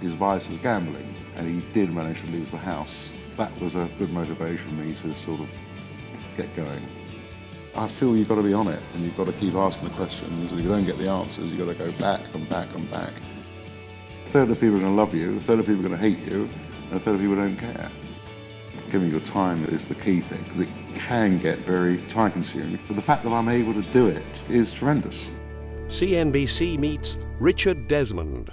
his vice was gambling, and he did manage to lose the house. That was a good motivation for me to sort of get going. I feel you've got to be on it, and you've got to keep asking the questions. If you don't get the answers, you've got to go back and back and back. A third of people are going to love you, a third of people are going to hate you, and a third of people don't care. Giving your time is the key thing, because it can get very time-consuming. But the fact that I'm able to do it is tremendous. CNBC meets Richard Desmond.